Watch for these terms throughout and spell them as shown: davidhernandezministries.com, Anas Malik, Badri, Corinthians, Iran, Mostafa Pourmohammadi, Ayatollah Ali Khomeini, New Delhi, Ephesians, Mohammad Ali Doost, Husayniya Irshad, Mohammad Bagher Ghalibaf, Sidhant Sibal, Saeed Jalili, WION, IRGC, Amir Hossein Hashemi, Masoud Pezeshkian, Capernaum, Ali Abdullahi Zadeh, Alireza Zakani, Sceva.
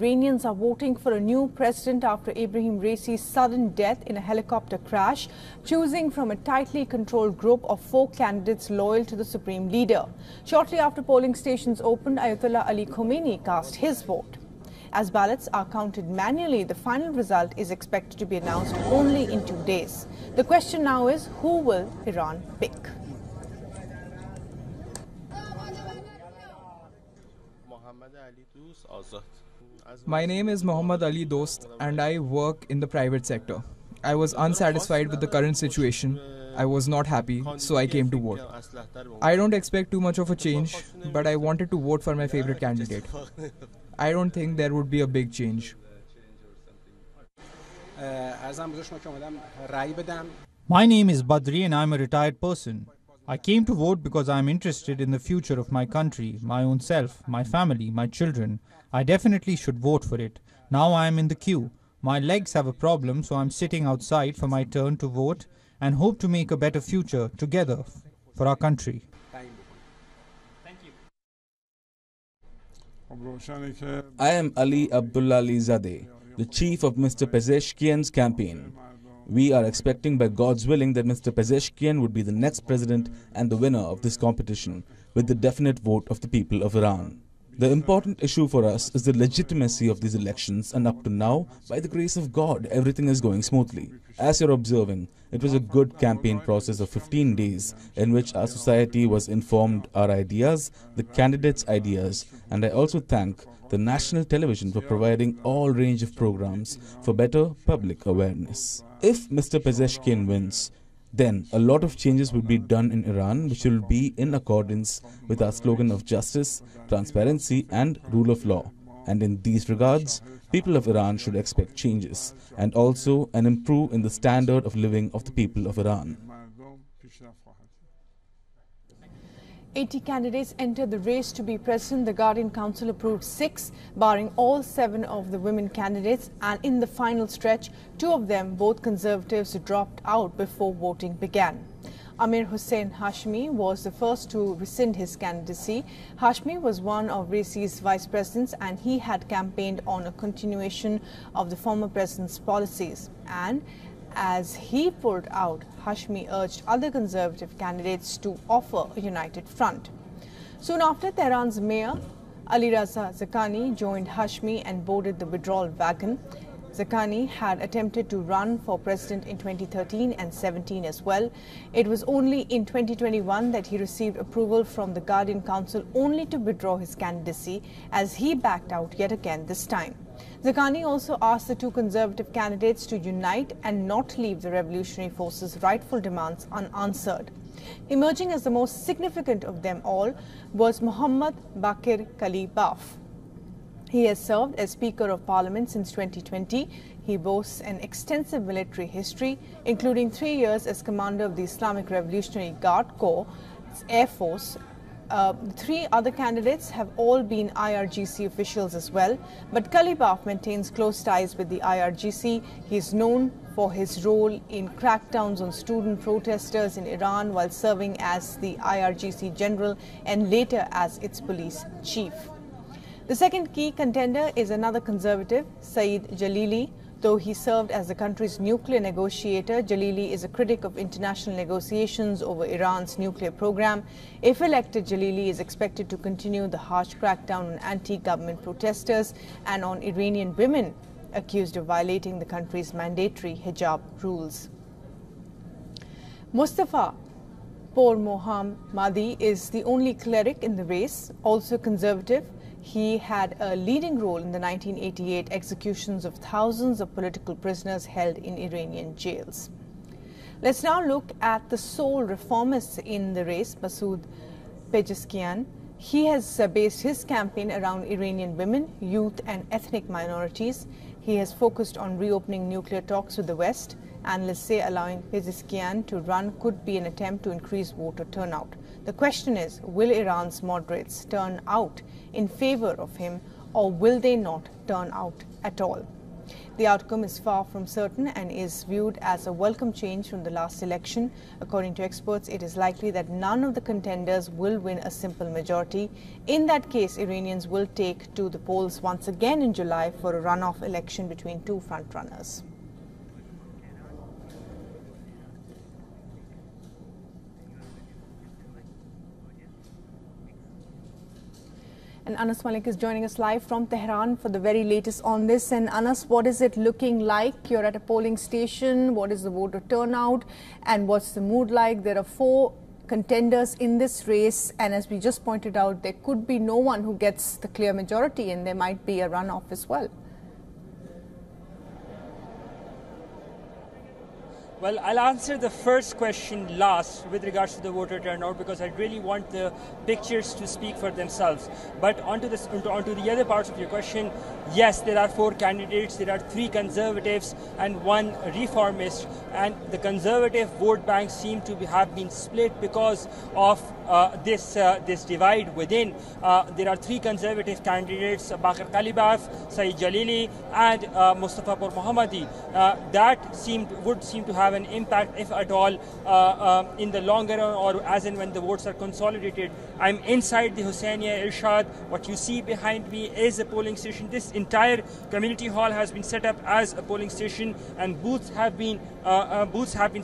Iranians are voting for a new president after Ebrahim Raisi's sudden death in a helicopter crash, choosing from a tightly controlled group of four candidates loyal to the supreme leader. Shortly after polling stations opened, Ayatollah Ali Khomeini cast his vote. As ballots are counted manually, the final result is expected to be announced only in 2 days. The question now is, who will Iran pick? My name is Mohammad Ali Doost and I work in the private sector. I was unsatisfied with the current situation. I was not happy, so I came to vote. I don't expect too much of a change, but I wanted to vote for my favorite candidate. I don't think there would be a big change. My name is Badri and I'm a retired person. I came to vote because I am interested in the future of my country, my own self, my family, my children. I definitely should vote for it. Now I am in the queue. My legs have a problem, so I am sitting outside for my turn to vote and hope to make a better future together for our country. I am Ali Abdullahi Zadeh, the chief of Mr. Pezeshkian's campaign. We are expecting, by God's willing, that Mr. Pezeshkian would be the next president and the winner of this competition with the definite vote of the people of Iran. The important issue for us is the legitimacy of these elections, and up to now, by the grace of God, everything is going smoothly. As you're observing, it was a good campaign process of 15 days in which our society was informed our ideas, the candidates' ideas, and I also thank the national television for providing all range of programs for better public awareness. If Mr. Pezeshkian wins, then a lot of changes will be done in Iran, which will be in accordance with our slogan of justice, transparency and rule of law. And in these regards, people of Iran should expect changes and also an improve in the standard of living of the people of Iran. 80 candidates entered the race to be president. The Guardian Council approved 6, barring all 7 of the women candidates, and in the final stretch, 2 of them, both conservatives, dropped out before voting began. Amir Hossein Hashemi was the first to rescind his candidacy. Hashemi was one of Raisi's vice presidents and he had campaigned on a continuation of the former president's policies. And as he pulled out, Hashemi urged other conservative candidates to offer a united front. Soon after, Tehran's mayor, Alireza Zakani, joined Hashemi and boarded the withdrawal wagon. Zakani had attempted to run for president in 2013 and 2017 as well. It was only in 2021 that he received approval from the Guardian Council only to withdraw his candidacy, as he backed out yet again this time. Zakani also asked the two conservative candidates to unite and not leave the revolutionary forces' rightful demands unanswered. Emerging as the most significant of them all was Mohammad Bagher Ghalibaf. He has served as Speaker of Parliament since 2020. He boasts an extensive military history, including 3 years as commander of the Islamic Revolutionary Guard Corps Air Force. 3 other candidates have all been IRGC officials as well, but Ghalibaf maintains close ties with the IRGC. He is known for his role in crackdowns on student protesters in Iran while serving as the IRGC general and later as its police chief. The second key contender is another conservative, Saeed Jalili. Though he served as the country's nuclear negotiator, Jalili is a critic of international negotiations over Iran's nuclear program. If elected, Jalili is expected to continue the harsh crackdown on anti-government protesters and on Iranian women accused of violating the country's mandatory hijab rules. Mostafa Pourmohammadi is the only cleric in the race, also conservative. He had a leading role in the 1988 executions of thousands of political prisoners held in Iranian jails. Let's now look at the sole reformist in the race, Masoud Pezeshkian. He has based his campaign around Iranian women, youth and ethnic minorities. He has focused on reopening nuclear talks with the West. Analysts say allowing Pezeshkian to run could be an attempt to increase voter turnout. The question is, will Iran's moderates turn out in favor of him, or will they not turn out at all? The outcome is far from certain and is viewed as a welcome change from the last election. According to experts, it is likely that none of the contenders will win a simple majority. In that case, Iranians will take to the polls once again in July for a runoff election between two frontrunners. And Anas Malik is joining us live from Tehran for the very latest on this. And Anas, what is it looking like? You're at a polling station. What is the voter turnout and what's the mood like? There are four contenders in this race, and as we just pointed out, there could be no one who gets the clear majority, and there might be a runoff as well. Well, I'll answer the first question last with regards to the voter turnout, because I really want the pictures to speak for themselves. But onto the other parts of your question, yes, there are four candidates, there are three conservatives and one reformist, and the conservative vote bank seem to have been split because of this divide within. There are three conservative candidates, Bagher Ghalibaf, Saeed Jalili and Mostafa Pourmohammadi. That would seem to have an impact, if at all, in the longer run, or as and when the votes are consolidated. I'm inside the Husayniya Irshad. What you see behind me is a polling station. This entire community hall has been set up as a polling station, and booths have been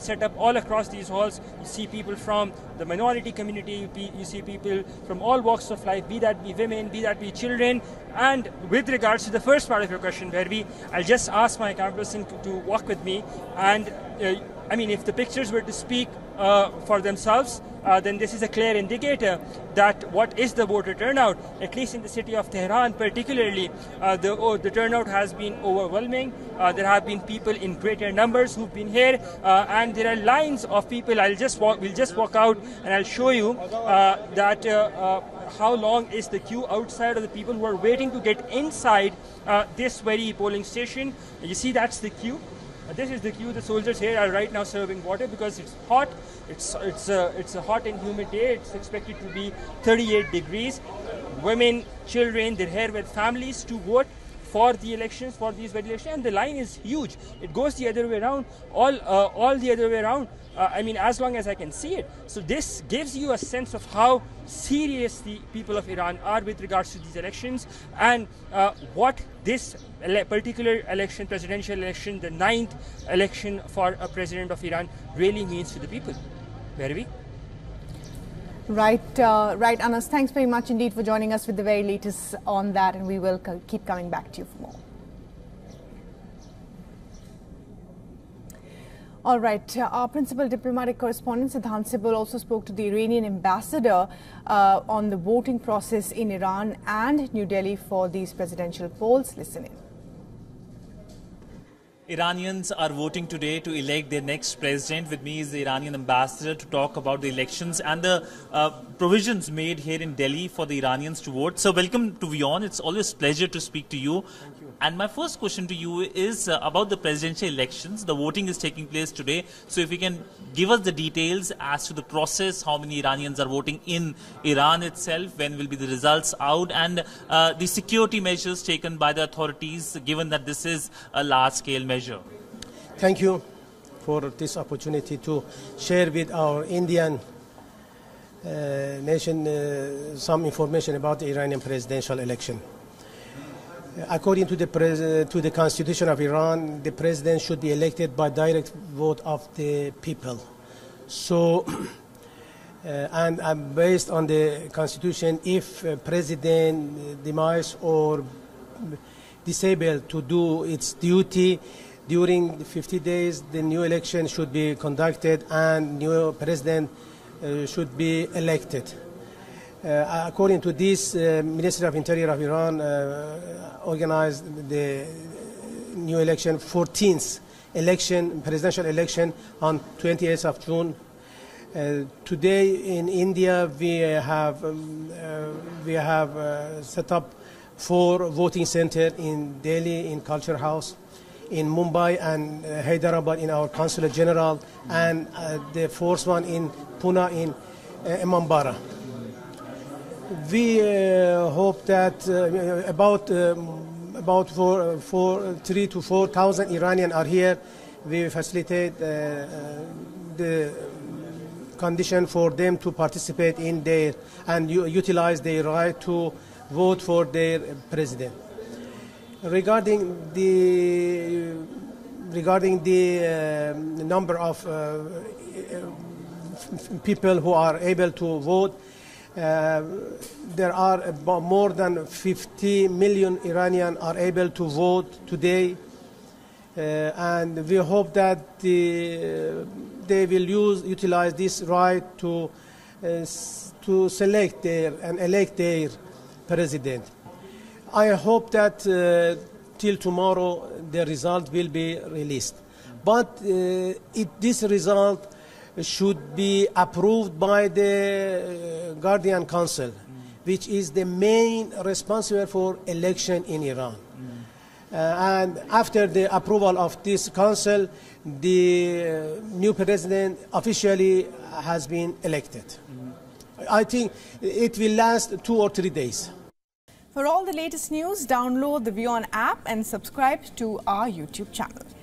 set up all across these halls. You see people from the minority community. You see people from all walks of life, be that be women, be that be children. And with regards to the first part of your question, Badri, I'll just ask my cameraperson to walk with me. And I mean, if the pictures were to speak for themselves, then this is a clear indicator that what is the voter turnout, at least in the city of Tehran particularly. The turnout has been overwhelming. There have been people in greater numbers who've been here, and there are lines of people. We'll just walk out and I'll show you how long is the queue outside of the people who are waiting to get inside this very polling station. You see, that's the queue. This is the queue. The soldiers here are right now serving water because it's hot. It's a hot and humid day. It's expected to be 38 degrees. Women, children, they're here with families to vote for the elections, for these elections, and the line is huge. It goes the other way around, all the other way around. I mean, as long as I can see it. So this gives you a sense of how serious the people of Iran are with regards to these elections, and what this particular election, presidential election, the 9th election for a president of Iran, really means to the people. Where are we? Right, right, Anas. Thanks very much indeed for joining us with the very latest on that, and we will keep coming back to you for more. All right, our principal diplomatic correspondent Sidhant Sibal also spoke to the Iranian ambassador on the voting process in Iran and New Delhi for these presidential polls. Listen in. Iranians are voting today to elect their next president. With me is the Iranian ambassador to talk about the elections and the provisions made here in Delhi for the Iranians to vote. So welcome to WION. It's always a pleasure to speak to you. Thank you. And my first question to you is about the presidential elections. The voting is taking place today. So if you can give us the details as to the process, how many Iranians are voting in Iran itself, when will be the results out, and the security measures taken by the authorities, given that this is a large-scale measure. Thank you for this opportunity to share with our Indian nation some information about the Iranian presidential election. According to the Constitution of Iran, the president should be elected by direct vote of the people. So, and based on the Constitution, if president demise or disabled to do its duty during 50 days, the new election should be conducted and new president should be elected. According to this, Ministry of Interior of Iran organized the new election, 14th election, presidential election, on 28th of June. Today in India, we have set up 4 voting centers in Delhi, in Culture House, in Mumbai and Hyderabad, in our Consulate General, and the 4th one in Pune, in Imambara. We hope that about about 3,000 to 4,000 Iranians are here. We facilitate the condition for them to participate in their and utilize their right to vote for their president. Regarding the number of people who are able to vote, there are about more than 50 million Iranians are able to vote today, and we hope that they will utilize this right to select and elect their president. I hope that till tomorrow the result will be released, but this result should be approved by the Guardian Council, which is the main responsible for election in Iran. And after the approval of this council, the new president officially has been elected. I think it will last 2 or 3 days. For all the latest news, download the WION app and subscribe to our YouTube channel.